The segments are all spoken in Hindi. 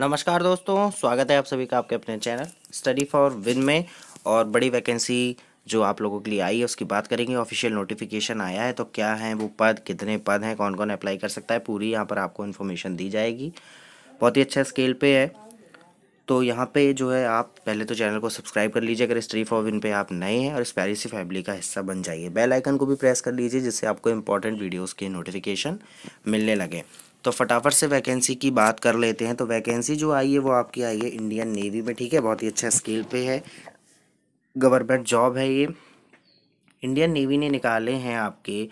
नमस्कार दोस्तों, स्वागत है आप सभी का आपके अपने चैनल स्टडी फॉर विन में। और बड़ी वैकेंसी जो आप लोगों के लिए आई है उसकी बात करेंगे। ऑफिशियल नोटिफिकेशन आया है तो क्या है वो पद, कितने पद हैं, कौन कौन अप्लाई कर सकता है, पूरी यहाँ पर आपको इन्फॉर्मेशन दी जाएगी। बहुत ही अच्छा स्केल पे है। तो यहाँ पे जो है आप पहले तो चैनल को सब्सक्राइब कर लीजिए अगर स्टडी फॉर विन पे आप नए हैं, और इस प्यारी सी फैमिली का हिस्सा बन जाइए। बेल आइकन को भी प्रेस कर लीजिए जिससे आपको इम्पॉर्टेंट वीडियोज़ के नोटिफिकेशन मिलने लगे। तो फटाफट से वैकेंसी की बात कर लेते हैं। तो वैकेंसी जो आई है वो आपकी आई है इंडियन नेवी में, ठीक है। बहुत ही अच्छा स्केल पे है, गवर्नमेंट जॉब है ये। इंडियन नेवी ने निकाले हैं आपके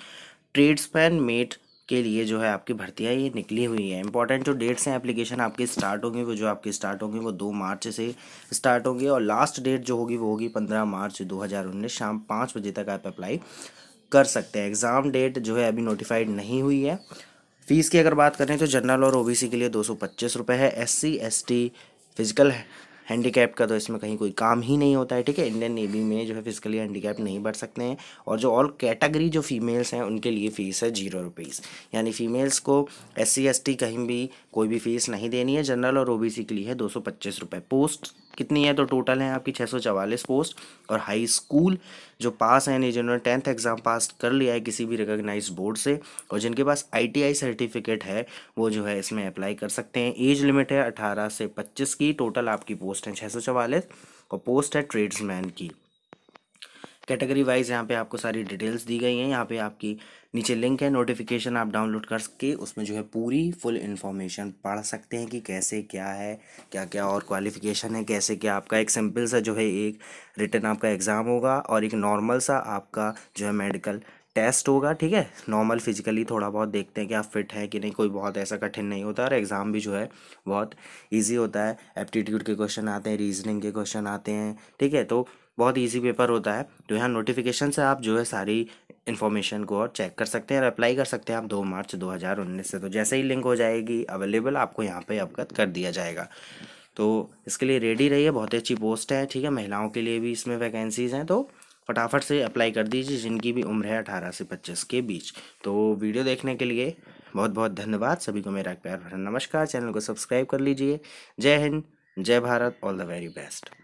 ट्रेड्समैन मेट के लिए जो है आपकी भर्तियाँ ये निकली हुई है। इंपॉर्टेंट जो डेट्स हैं एप्लीकेशन आपके स्टार्ट होंगे, वो जो आपके स्टार्ट होंगे वो 2 मार्च से स्टार्ट होंगे, और लास्ट डेट जो होगी वो होगी 15 मार्च 2019 शाम 5 बजे तक आप अप्लाई कर सकते हैं। एग्ज़ाम डेट जो है अभी नोटिफाइड नहीं हुई है। फ़ीस की अगर बात करें तो जनरल और ओबीसी के लिए 225 रुपये है। एससी एसटी फिजिकल हैंडीकैप का तो इसमें कहीं कोई काम ही नहीं होता है, ठीक है। इंडियन नेवी में जो है फिजिकली हैंडीकैप नहीं बढ़ सकते हैं। और जो ऑल कैटेगरी जो फीमेल्स हैं उनके लिए फ़ीस है 0 रुपीज़, यानी फ़ीमेल्स को एससी एसटी कहीं भी कोई भी फ़ीस नहीं देनी है। जनरल और ओबीसी के लिए है 225 रुपये। पोस्ट कितनी है तो टोटल है आपकी 644 पोस्ट। और हाई स्कूल जो पास हैं, जिन्होंने 10th एग्ज़ाम पास कर लिया है किसी भी रिकॉग्नाइज्ड बोर्ड से, और जिनके पास ITI सर्टिफिकेट है, वो जो है इसमें अप्लाई कर सकते हैं। एज लिमिट है 18 से 25 की। टोटल आपकी पोस्ट है 644 और पोस्ट है ट्रेड्समैन की। कैटेगरी वाइज यहाँ पे आपको सारी डिटेल्स दी गई हैं। यहाँ पे आपकी नीचे लिंक है, नोटिफिकेशन आप डाउनलोड करके उसमें जो है पूरी फुल इन्फॉर्मेशन पढ़ सकते हैं कि कैसे क्या है, क्या क्या और क्वालिफ़िकेशन है, कैसे क्या आपका एक सिंपल सा जो है एक रिटन आपका एग्ज़ाम होगा और एक नॉर्मल सा आपका जो है मेडिकल टेस्ट होगा, ठीक है। नॉर्मल फिजिकली थोड़ा बहुत देखते हैं कि आप फिट हैं कि नहीं, कोई बहुत ऐसा कठिन नहीं होता। और एग्ज़ाम भी जो है बहुत ईजी होता है। एप्टीट्यूड के क्वेश्चन आते हैं, रीजनिंग के क्वेश्चन आते हैं, ठीक है। तो बहुत ईजी पेपर होता है। तो यहाँ नोटिफिकेशन से आप जो है सारी इन्फॉर्मेशन को और चेक कर सकते हैं और अप्लाई कर सकते हैं आप 2 मार्च 2019 से। तो जैसे ही लिंक हो जाएगी अवेलेबल, आपको यहाँ पे अवगत कर दिया जाएगा। तो इसके लिए रेडी रहिए, बहुत अच्छी पोस्ट है, ठीक है। महिलाओं के लिए भी इसमें वैकेंसीज़ हैं, तो फटाफट से अप्लाई कर दीजिए जिनकी भी उम्र है 18 से 25 के बीच। तो वीडियो देखने के लिए बहुत बहुत धन्यवाद। सभी को मेरा एक प्यार भरा नमस्कार। चैनल को सब्सक्राइब कर लीजिए। जय हिंद, जय Bharat, all the very best.